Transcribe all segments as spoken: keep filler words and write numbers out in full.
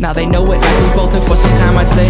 Now they know it, like we both been for some time, I'd say.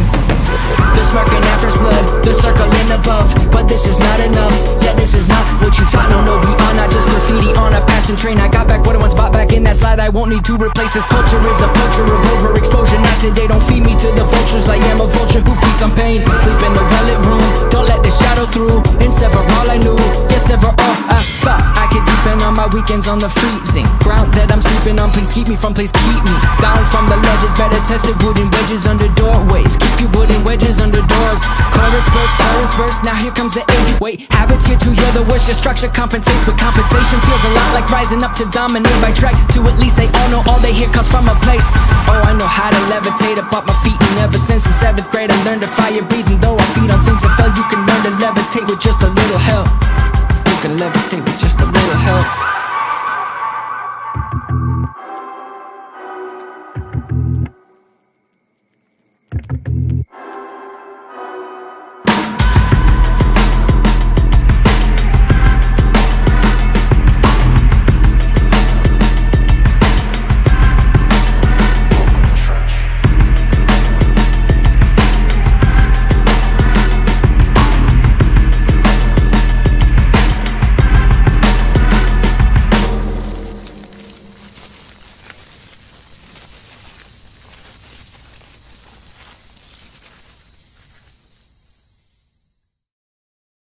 They're smirking at first blood, they're circling above, but this is not enough, yeah, this is not what you thought. No, no, we are not just graffiti on a passing train. I got back what I once bought back in that slide. I won't need to replace this culture. Is a culture of overexposure. Not today, don't feed me to the vultures. I am a vulture who feeds on pain. Sleep in the well-lit room, don't let the shadow through. In several I knew, yes, ever all I thought I could depend on my weekends on the freezing ground that I'm sleeping on. Please keep me from, please keep me down from the ledges. Better tested wooden wedges under doorways. Keep your wooden wedges under doors. Chorus, verse, chorus, verse. Now here comes the eight. Wait, habits here too, you're the worst. Your structure compensates, but compensation feels a lot like rising up to dominate by track. To at least they all know all they hear comes from a place. Oh, I know how to levitate up off my feet, and ever since the seventh grade I learned to fire breathing. Though I feed on things that fell, you can learn to levitate with just a little help. You can levitate with just a little help.